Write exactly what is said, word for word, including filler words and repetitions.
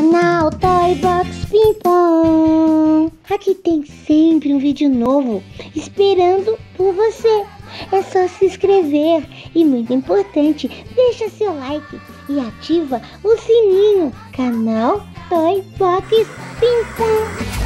Canal Toy Box Pimpom. Aqui tem sempre um vídeo novo esperando por você. É só se inscrever e, muito importante, deixa seu like e ativa o sininho. Canal Toy Box Pimpom.